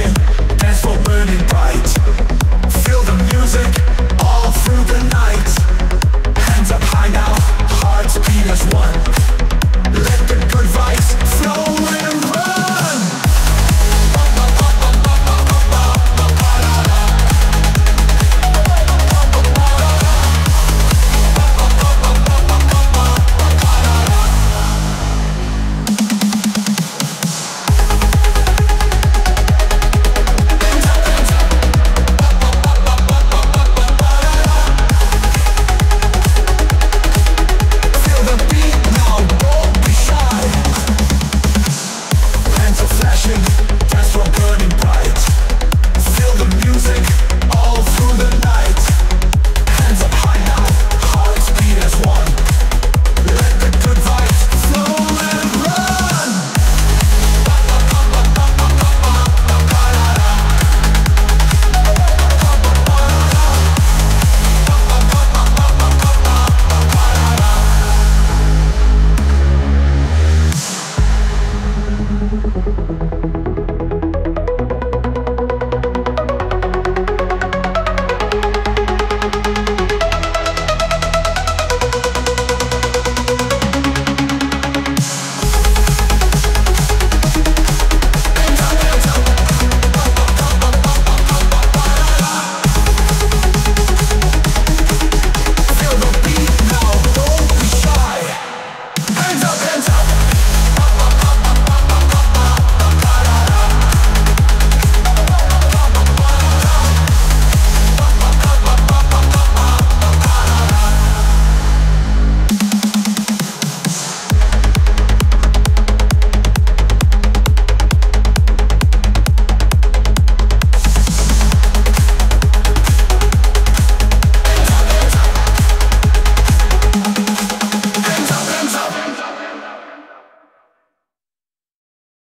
shit.